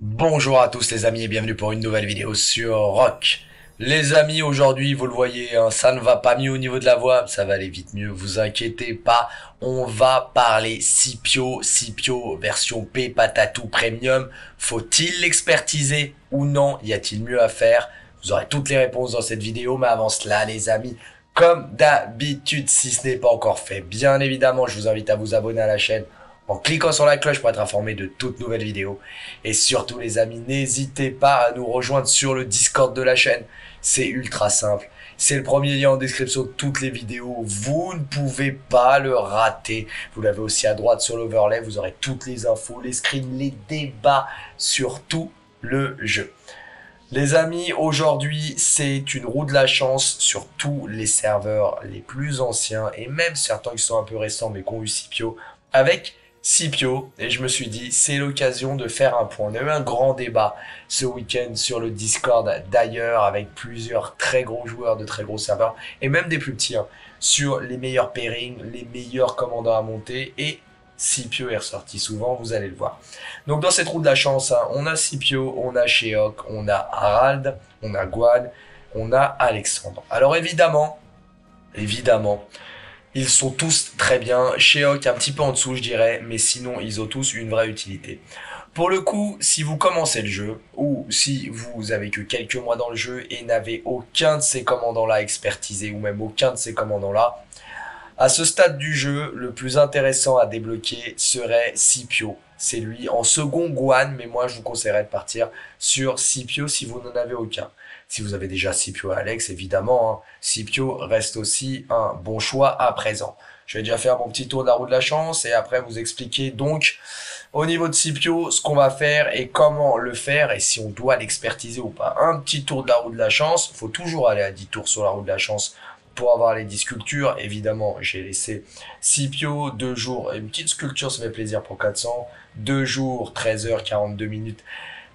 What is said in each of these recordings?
Bonjour à tous les amis et bienvenue pour une nouvelle vidéo sur RoK. Les amis, aujourd'hui vous le voyez, hein, ça ne va pas mieux au niveau de la voix, ça va aller vite mieux, vous inquiétez pas. On va parler Scipio version P, Patatou Premium. Faut-il l'expertiser ou non? Y a-t-il mieux à faire? Vous aurez toutes les réponses dans cette vidéo, mais avant cela les amis, comme d'habitude, si ce n'est pas encore fait, bien évidemment, je vous invite à vous abonner à la chaîne en cliquant sur la cloche pour être informé de toutes nouvelles vidéos. Et surtout les amis, n'hésitez pas à nous rejoindre sur le Discord de la chaîne. C'est ultra simple. C'est le premier lien en description de toutes les vidéos. Vous ne pouvez pas le rater. Vous l'avez aussi à droite sur l'overlay. Vous aurez toutes les infos, les screens, les débats sur tout le jeu. Les amis, aujourd'hui, c'est une roue de la chance sur tous les serveurs les plus anciens et même certains qui sont un peu récents mais qui ont eu Scipio avec Scipio, et je me suis dit c'est l'occasion de faire un point. On a eu un grand débat ce week-end sur le Discord d'ailleurs avec plusieurs très gros joueurs de très gros serveurs et même des plus petits hein, sur les meilleurs pairings, les meilleurs commandants à monter, et Scipio est ressorti souvent, vous allez le voir. Donc dans cette roue de la chance, hein, on a Scipio, on a Sheok, on a Arad, on a Guan, on a Alexandre. Alors évidemment, ils sont tous très bien, Sheok un petit peu en dessous je dirais, mais sinon ils ont tous une vraie utilité. Pour le coup, si vous commencez le jeu, ou si vous avez que quelques mois dans le jeu et n'avez aucun de ces commandants-là expertisés, ou même aucun de ces commandants-là, à ce stade du jeu, le plus intéressant à débloquer serait Scipio. C'est lui, en second Guan, mais moi je vous conseillerais de partir sur Scipio si vous n'en avez aucun. Si vous avez déjà Scipio et Alex, évidemment, hein, Scipio reste aussi un bon choix à présent. Je vais déjà faire mon petit tour de la roue de la chance et après vous expliquer donc au niveau de Scipio ce qu'on va faire et comment le faire et si on doit l'expertiser ou pas. Un petit tour de la roue de la chance, il faut toujours aller à 10 tours sur la roue de la chance pour avoir les 10 sculptures. Évidemment, j'ai laissé Scipio 2 jours, une petite sculpture, ça fait plaisir pour 400, 2 jours, 13h, 42 minutes.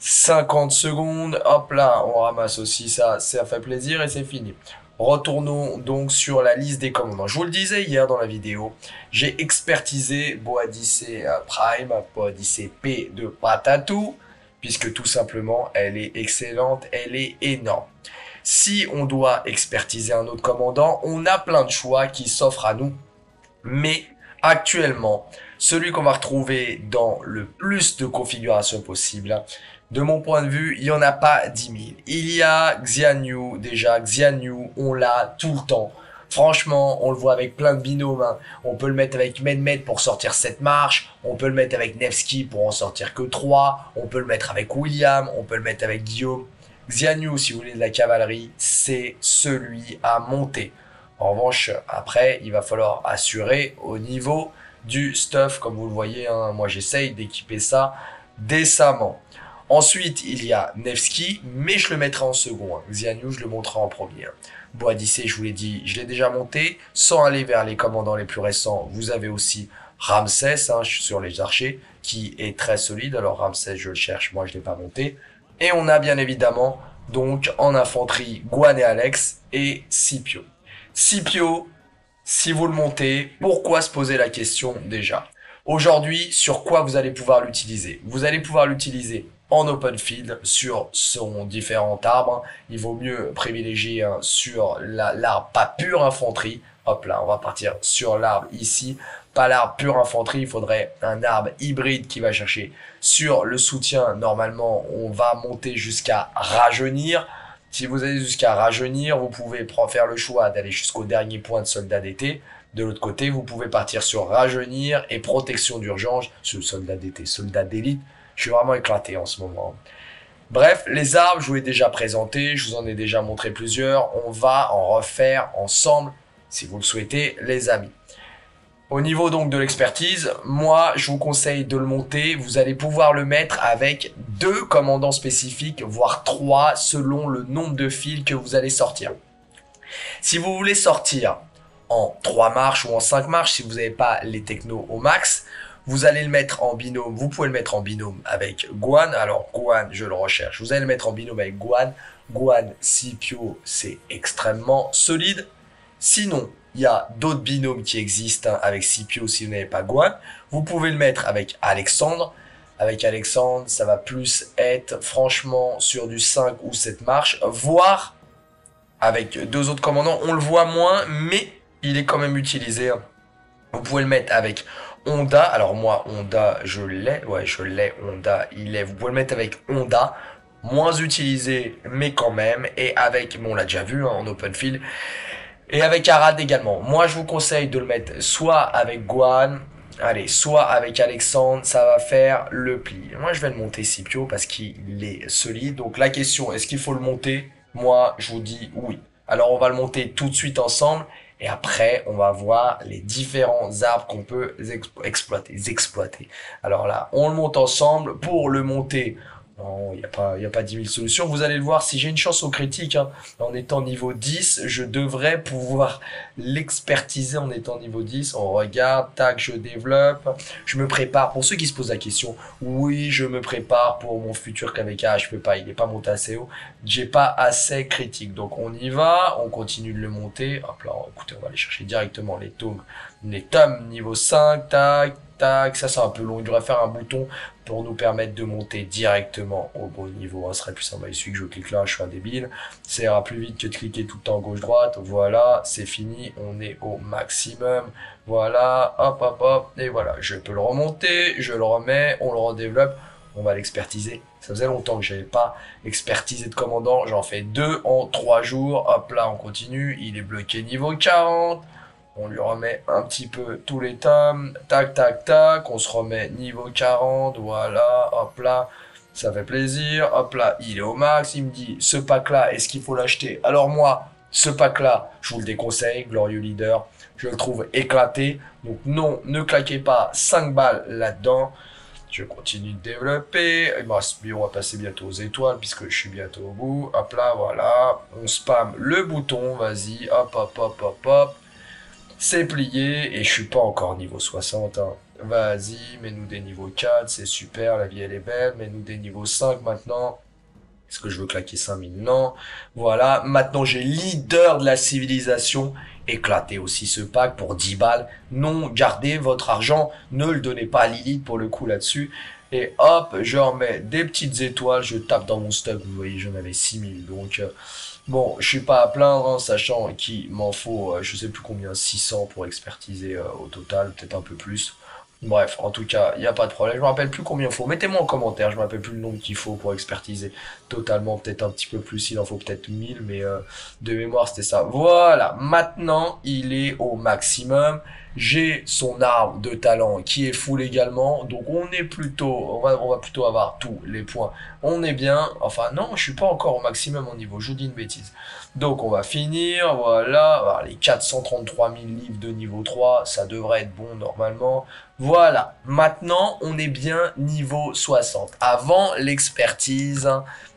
50 secondes, hop là, on ramasse aussi ça, ça fait plaisir et c'est fini. Retournons donc sur la liste des commandants. Je vous le disais hier dans la vidéo, j'ai expertisé Boadicea Prime, Boadicea P de Patatou, puisque tout simplement elle est excellente, elle est énorme. Si on doit expertiser un autre commandant, on a plein de choix qui s'offrent à nous, mais actuellement, celui qu'on va retrouver dans le plus de configurations possibles, de mon point de vue, il n'y en a pas 10 000. Il y a Xiang Yu, déjà Xiang Yu, on l'a tout le temps. Franchement, on le voit avec plein de binômes. Hein. On peut le mettre avec Medmed pour sortir 7 marches. On peut le mettre avec Nevsky pour en sortir que 3. On peut le mettre avec William. On peut le mettre avec Guillaume. Xiang Yu, si vous voulez de la cavalerie, c'est celui à monter. En revanche, après, il va falloir assurer au niveau du stuff. Comme vous le voyez, hein, moi j'essaye d'équiper ça décemment. Ensuite, il y a Nevsky, mais je le mettrai en second. Hein. Xiang Yu, je le monterai en premier. Boadicea, je vous l'ai dit, je l'ai déjà monté. Sans aller vers les commandants les plus récents, vous avez aussi Ramsès, hein, sur les archers, qui est très solide. Alors Ramsès, je le cherche, moi je ne l'ai pas monté. Et on a bien évidemment, donc, en infanterie, Guan et Alex et Scipio. Scipio, si vous le montez, pourquoi se poser la question déjà? Aujourd'hui, sur quoi vous allez pouvoir l'utiliser? Vous allez pouvoir l'utiliser en open field sur son différent arbre. Il vaut mieux privilégier hein, sur l'arbre pas pure infanterie. Hop là, on va partir sur l'arbre ici. Pas l'arbre pure infanterie, il faudrait un arbre hybride qui va chercher sur le soutien. Normalement, on va monter jusqu'à rajeunir. Si vous allez jusqu'à rajeunir, vous pouvez faire le choix d'aller jusqu'au dernier point de soldat d'été. De l'autre côté, vous pouvez partir sur rajeunir et protection d'urgence. Ce soldat d'été, soldat d'élite. Je suis vraiment éclaté en ce moment. Bref, les arbres, je vous ai déjà présenté, je vous en ai déjà montré plusieurs. On va en refaire ensemble, si vous le souhaitez, les amis. Au niveau donc de l'expertise, moi, je vous conseille de le monter. Vous allez pouvoir le mettre avec 2 commandants spécifiques, voire 3, selon le nombre de fils que vous allez sortir. Si vous voulez sortir en 3 marches ou en 5 marches, si vous n'avez pas les technos au max, Vous allez le mettre en binôme. Vous pouvez le mettre en binôme avec Guan. Alors, Guan, je le recherche. Vous allez le mettre en binôme avec Guan. Guan, Scipio, c'est extrêmement solide. Sinon, il y a d'autres binômes qui existent avec Scipio si vous n'avez pas Guan. Vous pouvez le mettre avec Alexandre. Avec Alexandre, ça va plus être franchement sur du 5 ou 7 marches, voire avec deux autres commandants. On le voit moins, mais il est quand même utilisé. Vous pouvez le mettre avec Honda. Alors moi, Honda, je l'ai. Ouais, je l'ai, Honda, il est. Vous pouvez le mettre avec Honda. Moins utilisé, mais quand même. Et avec, bon, on l'a déjà vu hein, en open field. Et avec Arad également. Moi, je vous conseille de le mettre soit avec Guan. Allez, soit avec Alexandre, ça va faire le pli. Moi, je vais le monter Scipio parce qu'il est solide. Donc, la question, est-ce qu'il faut le monter? Moi, je vous dis oui. Alors, on va le monter tout de suite ensemble. Et après, on va voir les différents arbres qu'on peut exploiter. Alors là, on le monte ensemble. Pour le monter, il n'y a pas 10 000 solutions. Vous allez le voir, si j'ai une chance au critique, hein, en étant niveau 10, je devrais pouvoir l'expertiser en étant niveau 10. On regarde, tac, je développe. Je me prépare. Pour ceux qui se posent la question, oui, je me prépare pour mon futur KvK. Je peux pas, il n'est pas monté assez haut. J'ai pas assez critique. Donc, on y va. On continue de le monter. Hop là, écoutez, on va aller chercher directement les tomes. Les tomes niveau 5, tac. Ça c'est un peu long, il devrait faire un bouton pour nous permettre de monter directement au bon niveau, ce serait plus simple. Il suffit que je clique là, je suis un débile, ça ira plus vite que de cliquer tout le temps gauche-droite. Voilà, c'est fini, on est au maximum, voilà, hop hop hop, et voilà, je peux le remonter, je le remets, on le redéveloppe, on va l'expertiser. Ça faisait longtemps que j'avais pas expertisé de commandant, j'en fais 2 en 3 jours, hop là on continue, il est bloqué niveau 40. On lui remet un petit peu tous les tomes, tac, tac, tac, on se remet niveau 40, voilà, hop là, ça fait plaisir, hop là, il est au max, il me dit, ce pack-là, est-ce qu'il faut l'acheter? Alors moi, ce pack-là, je vous le déconseille, glorieux leader, je le trouve éclaté, donc non, ne claquez pas 5 balles là-dedans, je continue de développer, il me reste, on va passer bientôt aux étoiles, puisque je suis bientôt au bout, hop là, voilà, on spamme le bouton, vas-y, hop, hop, hop, hop, hop. C'est plié, et je suis pas encore niveau 60, hein. Vas-y, mets-nous des niveaux 4, c'est super, la vie elle est belle, mets-nous des niveaux 5 maintenant. Est-ce que je veux claquer 5000? Non. Voilà, maintenant j'ai leader de la civilisation, éclatez aussi ce pack pour 10 balles. Non, gardez votre argent, ne le donnez pas à Lilith pour le coup là-dessus. Et hop, je remets des petites étoiles, je tape dans mon stock, vous voyez, j'en avais 6000, donc... Bon, je suis pas à plaindre, hein, sachant qu'il m'en faut, je sais plus combien, 600 pour expertiser au total, peut-être un peu plus. Bref, en tout cas, il n'y a pas de problème. Je me rappelle plus combien il faut. Mettez-moi en commentaire, je me rappelle plus le nombre qu'il faut pour expertiser totalement, peut-être un petit peu plus, il en faut peut-être 1000, mais de mémoire, c'était ça. Voilà, maintenant, il est au maximum. J'ai son arbre de talent qui est full également, donc on est plutôt, on va plutôt avoir tous les points. On est bien, enfin non, je suis pas encore au maximum au niveau, je vous dis une bêtise. Donc on va finir, voilà, les 433 000 livres de niveau 3, ça devrait être bon normalement. Voilà, maintenant on est bien niveau 60, avant l'expertise,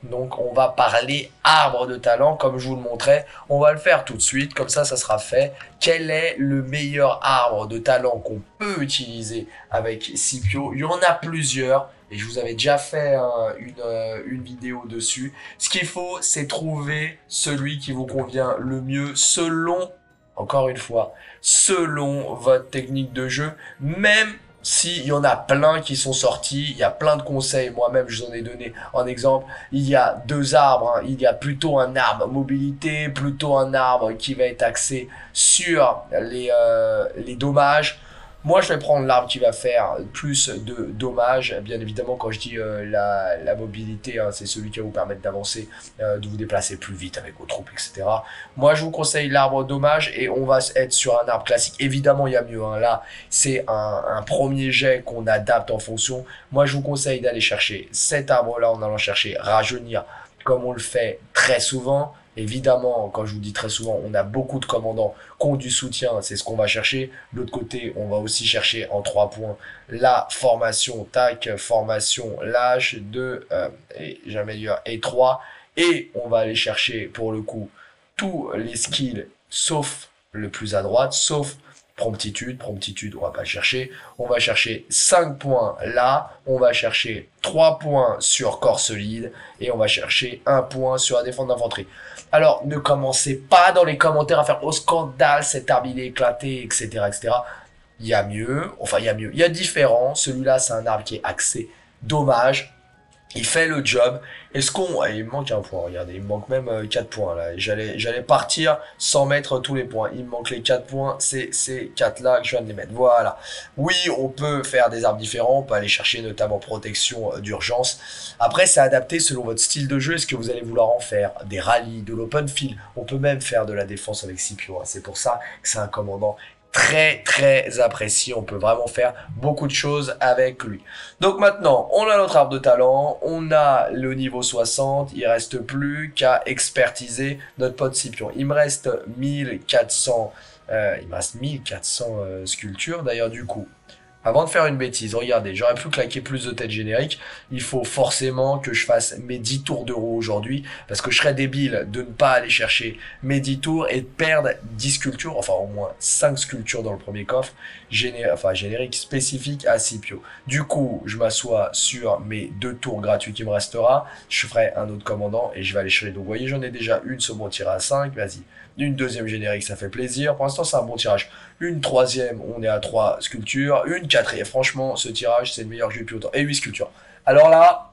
donc on va parler arbre de talent, comme je vous le montrais, on va le faire tout de suite, comme ça, ça sera fait. Quel est le meilleur arbre de talent qu'on peut utiliser avec Scipio? Il y en a plusieurs et je vous avais déjà fait une vidéo dessus. Ce qu'il faut, c'est trouver celui qui vous convient le mieux selon, encore une fois, selon votre technique de jeu, même s'il y en a plein qui sont sortis, il y a plein de conseils, moi-même je vous en ai donné en exemple, il y a deux arbres, hein. Il y a plutôt un arbre mobilité, plutôt un arbre qui va être axé sur les dommages. Moi je vais prendre l'arbre qui va faire plus de dommages, bien évidemment quand je dis la mobilité, hein, c'est celui qui va vous permettre d'avancer, de vous déplacer plus vite avec vos troupes, etc. Moi je vous conseille l'arbre dommage et on va être sur un arbre classique, évidemment il y a mieux, hein. Là c'est un premier jet qu'on adapte en fonction. Moi je vous conseille d'aller chercher cet arbre là en allant chercher rajeunir comme on le fait très souvent. Évidemment, quand je vous dis très souvent, on a beaucoup de commandants qui ont du soutien, c'est ce qu'on va chercher. De l'autre côté, on va aussi chercher en 3 points la formation, tac, formation, lâche, 2, et j'améliore, et 3. Et on va aller chercher, pour le coup, tous les skills, sauf le plus à droite, sauf Promptitude, on va pas chercher. On va chercher 5 points là, on va chercher 3 points sur corps solide et on va chercher 1 point sur la défense d'infanterie. Alors, ne commencez pas dans les commentaires à faire « Oh, scandale, cet arbre il est éclaté, etc. etc. » Il y a mieux, enfin il y a mieux, il y a différent. Celui-là, c'est un arbre qui est axé. Dommage, il fait le job. Est-ce qu'on... Ah, il me manque un point, regardez, il me manque même 4 points là. J'allais partir sans mettre tous les points. Il me manque les 4 points, c'est ces 4 là que je viens de les mettre. Voilà. Oui, on peut faire des arbres différents, on peut aller chercher notamment protection d'urgence. Après, c'est adapté selon votre style de jeu. Est-ce que vous allez vouloir en faire des rallyes, de l'open field? On peut même faire de la défense avec Scipio. C'est pour ça que c'est un commandant très apprécié, on peut vraiment faire beaucoup de choses avec lui. Donc maintenant, on a notre arbre de talent, on a le niveau 60, il reste plus qu'à expertiser notre pote Scipion. Il me reste 1400 sculptures d'ailleurs du coup. Avant de faire une bêtise, regardez, j'aurais pu claquer plus de têtes génériques. Il faut forcément que je fasse mes 10 tours d'euros aujourd'hui, parce que je serais débile de ne pas aller chercher mes 10 tours et de perdre 10 sculptures, enfin au moins 5 sculptures dans le premier coffre, générique spécifique à Scipio. Du coup, je m'assois sur mes 2 tours gratuits qui me restera, je ferai un autre commandant et je vais aller chercher. Donc vous voyez, j'en ai déjà une sur mon tir à 5, vas-y. Une deuxième générique, ça fait plaisir. Pour l'instant, c'est un bon tirage. Une troisième, on est à 3 sculptures. Une quatrième, franchement, ce tirage, c'est le meilleur que j'ai eu depuis longtemps. Et 8 sculptures. Alors là,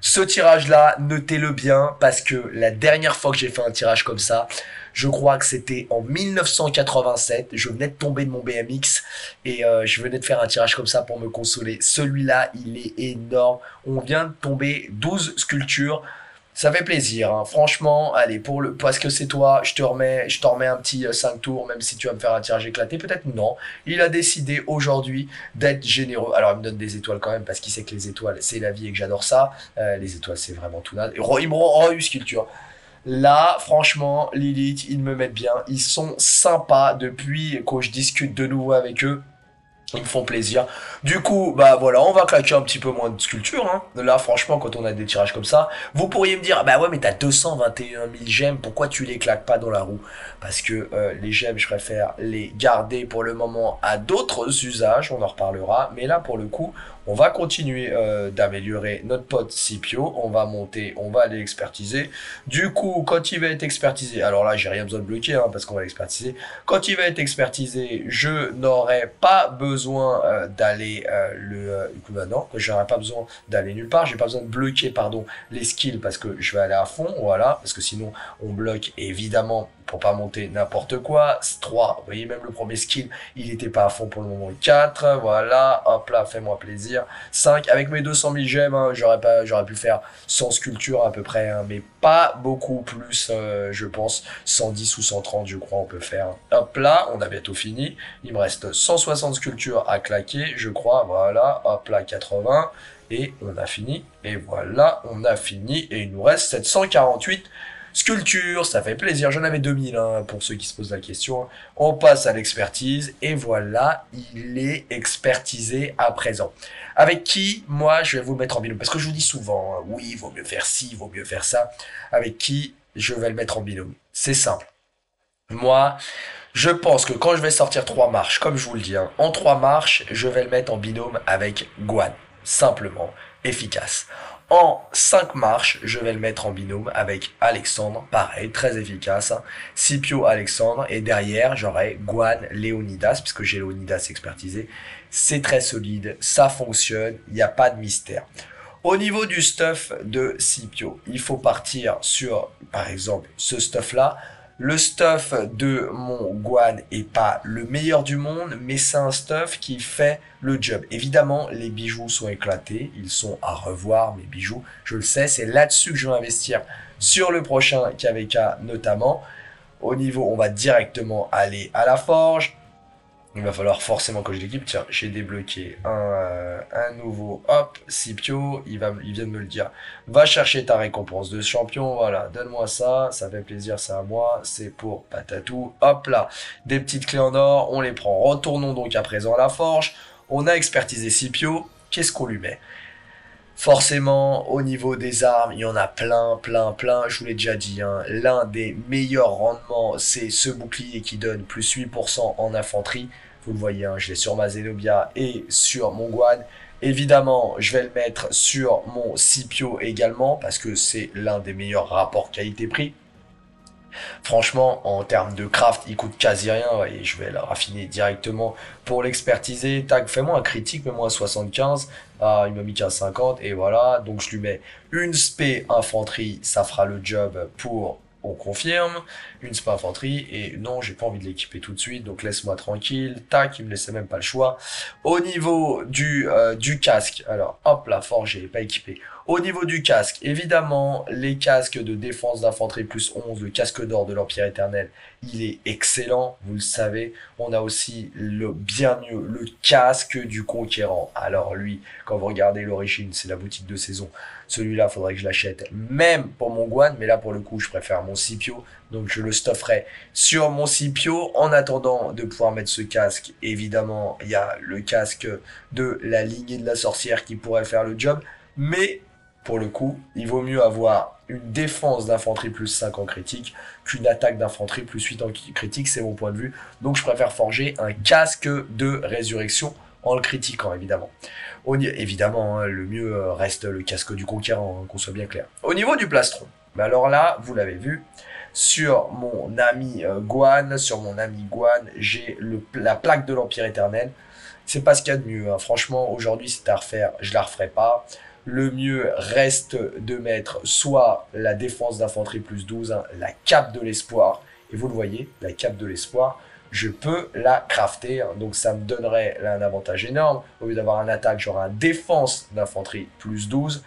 ce tirage-là, notez-le bien, parce que la dernière fois que j'ai fait un tirage comme ça, je crois que c'était en 1987. Je venais de tomber de mon BMX et je venais de faire un tirage comme ça pour me consoler. Celui-là, il est énorme. On vient de tomber 12 sculptures. Ça fait plaisir, hein. Franchement, allez, parce que c'est toi, je t'en remets un petit 5 tours, même si tu vas me faire un tirage éclaté, peut-être non. Il a décidé aujourd'hui d'être généreux. Alors, il me donne des étoiles quand même, parce qu'il sait que les étoiles, c'est la vie et que j'adore ça. Les étoiles, c'est vraiment tout naze. Il me rend eu sculpture. Là, franchement, Lilith, ils me mettent bien. Ils sont sympas depuis que je discute de nouveau avec eux. Ils me font plaisir. Du coup, bah voilà, on va claquer un petit peu moins de sculptures. Hein. Là, franchement, quand on a des tirages comme ça, vous pourriez me dire, bah ouais, mais t'as 221 000 gemmes, pourquoi tu les claques pas dans la roue? Parce que les gemmes, je préfère les garder pour le moment à d'autres usages, on en reparlera. Mais là, pour le coup, on va continuer d'améliorer notre pote Scipio. On va monter, on va aller expertiser. Du coup, quand il va être expertisé, alors là, j'ai rien besoin de bloquer, hein, parce qu'on va l'expertiser. Quand il va être expertisé, je n'aurai pas besoin d'aller nulle part, j'ai pas besoin de bloquer les skills parce que je vais aller à fond, voilà, parce que sinon on bloque évidemment pour pas monter n'importe quoi. 3, vous voyez, même le premier skill il était pas à fond pour le moment. 4, voilà, hop là, fais moi plaisir. 5, avec mes 200 000 gemmes, hein, j'aurais pu faire 100 sculptures à peu près, hein, mais pas beaucoup plus, je pense 110 ou 130 je crois on peut faire, hein. Hop là, on a bientôt fini, il me reste 160 sculptures à claquer, je crois, voilà, hop là, 80, et on a fini, et voilà, on a fini, et il nous reste 748 sculptures, ça fait plaisir, j'en avais 2000, hein, pour ceux qui se posent la question, on passe à l'expertise, et voilà, il est expertisé à présent. Avec qui, moi, je vais vous le mettre en binôme, parce que je vous dis souvent, hein, oui, il vaut mieux faire ci, il vaut mieux faire ça, avec qui je vais le mettre en binôme, c'est simple. Moi, je pense que quand je vais sortir 3 marches, comme je vous le dis, hein, en 3 marches, je vais le mettre en binôme avec Guan. Simplement, efficace. En 5 marches, je vais le mettre en binôme avec Alexandre. Pareil, très efficace. Hein. Scipio, Alexandre. Et derrière, j'aurai Guan, Leonidas, puisque j'ai Leonidas expertisé. C'est très solide, ça fonctionne, il n'y a pas de mystère. Au niveau du stuff de Scipio, il faut partir sur, par exemple, ce stuff-là. Le stuff de mon Guan est pas le meilleur du monde, mais c'est un stuff qui fait le job. Évidemment, les bijoux sont éclatés, ils sont à revoir, mes bijoux, je le sais, c'est là-dessus que je vais investir sur le prochain KvK notamment. Au niveau, on va directement aller à la forge. Il va falloir forcément que je l'équipe. Tiens, j'ai débloqué un nouveau. Hop, Scipio, il vient de me le dire. Va chercher ta récompense de champion. Voilà, donne-moi ça. Ça fait plaisir, c'est à moi. C'est pour Patatou. Hop là, des petites clés en or. On les prend. Retournons donc à présent à la forge. On a expertisé Scipio. Qu'est-ce qu'on lui met ? Forcément, au niveau des armes, il y en a plein. Je vous l'ai déjà dit, hein, l'un des meilleurs rendements, c'est ce bouclier qui donne plus 8% en infanterie. Vous le voyez, hein, je l'ai sur ma Zenobia et sur mon Guan. Évidemment, je vais le mettre sur mon Scipio également, parce que c'est l'un des meilleurs rapports qualité-prix. Franchement, en termes de craft, il coûte quasi rien et je vais le raffiner directement pour l'expertiser. Tac, fais-moi un critique, mets-moi un 75. Ah, il m'a mis qu'un 50 et voilà. Donc, je lui mets une spé infanterie, ça fera le job pour... On confirme, une spé infanterie, et non, j'ai pas envie de l'équiper tout de suite, donc laisse-moi tranquille. Tac, il me laissait même pas le choix. Au niveau du casque, alors hop là, forgé, pas équipé. Au niveau du casque, évidemment, les casques de défense d'infanterie plus 11, le casque d'or de l'Empire éternel, il est excellent, vous le savez. On a aussi le bien mieux, le casque du conquérant. Alors lui, quand vous regardez l'origine, c'est la boutique de saison. Celui-là, faudrait que je l'achète même pour mon Guan, mais là, pour le coup, je préfère mon Scipio. Donc, je le stufferai sur mon Scipio. En attendant de pouvoir mettre ce casque, évidemment, il y a le casque de la lignée de la sorcière qui pourrait faire le job. Mais, pour le coup, il vaut mieux avoir une défense d'infanterie plus 5 en critique qu'une attaque d'infanterie plus 8 en critique. C'est mon point de vue. Donc, je préfère forger un casque de résurrection en le critiquant, évidemment. Évidemment, hein, le mieux reste le casque du conquérant, hein, qu'on soit bien clair. Au niveau du plastron, bah alors là, vous l'avez vu, sur mon ami Guan, j'ai la plaque de l'Empire éternel. C'est pas ce qu'il y a de mieux, hein. Franchement, aujourd'hui, c'est à refaire, je la referai pas. Le mieux reste de mettre soit la défense d'infanterie plus 12, hein, la cape de l'espoir. Et vous le voyez, la cape de l'espoir, je peux la crafter, hein, donc ça me donnerait là un avantage énorme. Au lieu d'avoir un attaque, j'aurai un défense d'infanterie plus 12.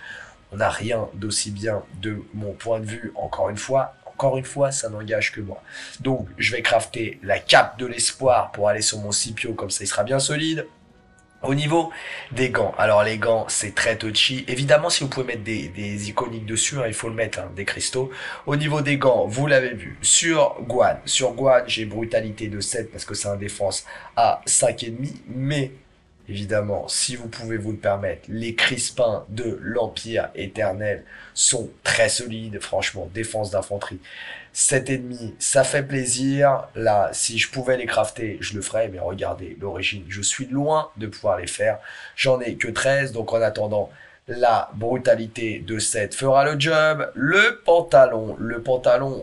On n'a rien d'aussi bien de mon point de vue, encore une fois, ça n'engage que moi. Donc, je vais crafter la cape de l'espoir pour aller sur mon Scipio, comme ça il sera bien solide. Au niveau des gants, alors les gants, c'est très touchy. Évidemment, si vous pouvez mettre des iconiques dessus, hein, il faut le mettre, hein, des cristaux. Au niveau des gants, vous l'avez vu, sur Guan, j'ai brutalité de 7 parce que c'est un défense à 5,5. Mais, évidemment, si vous pouvez vous le permettre, les crispins de l'Empire éternel sont très solides. Franchement, défense d'infanterie, 7,5, ça fait plaisir. Là, si je pouvais les crafter, je le ferais. Mais regardez, l'origine, je suis loin de pouvoir les faire. J'en ai que 13. Donc, en attendant, la brutalité de 7 fera le job. Le pantalon,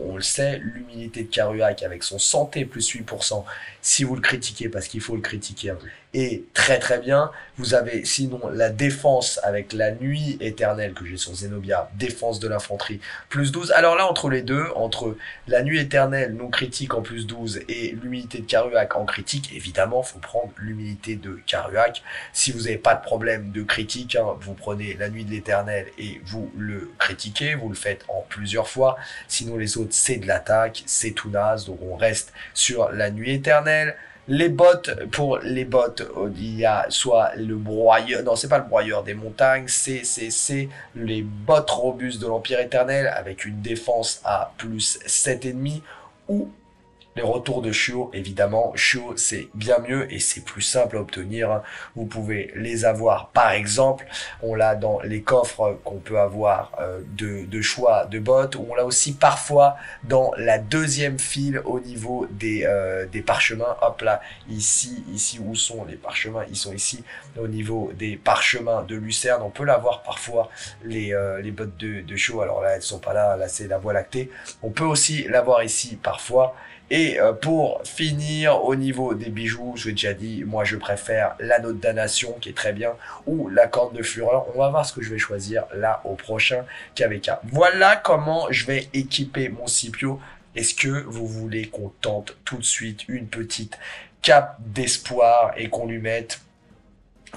on le sait, l'humilité de KvK avec son santé plus 8%. Si vous le critiquez, parce qu'il faut le critiquer, et très bien. Vous avez sinon la défense avec la nuit éternelle que j'ai sur Zenobia, défense de l'infanterie plus 12. Alors là, entre les deux, entre la nuit éternelle non critique en plus 12 et l'humilité de KvK en critique, évidemment, faut prendre l'humilité de KvK. Si vous n'avez pas de problème de critique, hein, vous prenez la nuit de l'éternel et vous le critiquez, vous le faites en plusieurs fois. Sinon, les autres, c'est de l'attaque, c'est tout naze, donc on reste sur la nuit éternelle. Les bottes, pour les bottes, il y a soit le broyeur, non c'est pas le broyeur des montagnes, c'est les bottes robustes de l'Empire éternel avec une défense à plus 7,5 ou les retours de Chiot, évidemment. Chiot, c'est bien mieux et c'est plus simple à obtenir. Vous pouvez les avoir, par exemple, on l'a dans les coffres qu'on peut avoir de choix de bottes. On l'a aussi parfois dans la deuxième file au niveau des parchemins. Hop là, ici, où sont les parchemins? Ils sont ici, au niveau des parchemins de Lucerne. On peut l'avoir parfois, les bottes de Chiot. Alors là, elles sont pas là, là c'est la Voie lactée. On peut aussi l'avoir ici parfois. Et pour finir, au niveau des bijoux, je vous ai déjà dit, moi je préfère l'anneau de damnation qui est très bien, ou la corne de fureur. On va voir ce que je vais choisir là au prochain KvK. Voilà comment je vais équiper mon Scipio. Est-ce que vous voulez qu'on tente tout de suite une petite cape d'espoir et qu'on lui mette,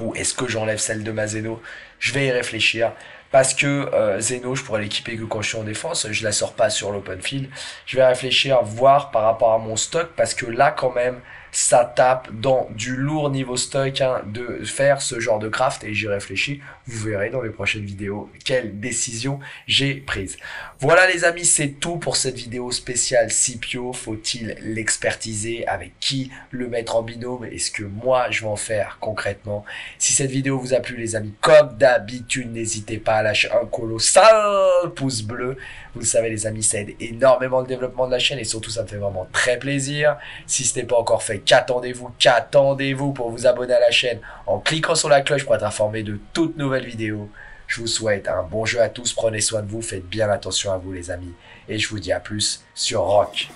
ou est-ce que j'enlève celle de ma Zeno? Je vais y réfléchir. Parce que Zeno, je pourrais l'équiper que quand je suis en défense, je la sors pas sur l'open field. Je vais réfléchir, voir par rapport à mon stock, parce que là quand même, ça tape dans du lourd niveau stock hein, de faire ce genre de craft, et j'y réfléchis, vous verrez dans les prochaines vidéos quelle décision j'ai prise. Voilà les amis, c'est tout pour cette vidéo spéciale Scipio. Faut-il l'expertiser? Avec qui le mettre en binôme? Est-ce que moi je vais en faire concrètement? Si cette vidéo vous a plu les amis, comme d'habitude, n'hésitez pas à lâcher un colossal pouce bleu. Vous le savez les amis, ça aide énormément le développement de la chaîne et surtout ça me fait vraiment très plaisir. Si ce n'est pas encore fait, qu'attendez-vous pour vous abonner à la chaîne en cliquant sur la cloche pour être informé de toutes nouvelles vidéos. Je vous souhaite un bon jeu à tous, prenez soin de vous, faites bien attention à vous les amis et je vous dis à plus sur RoK.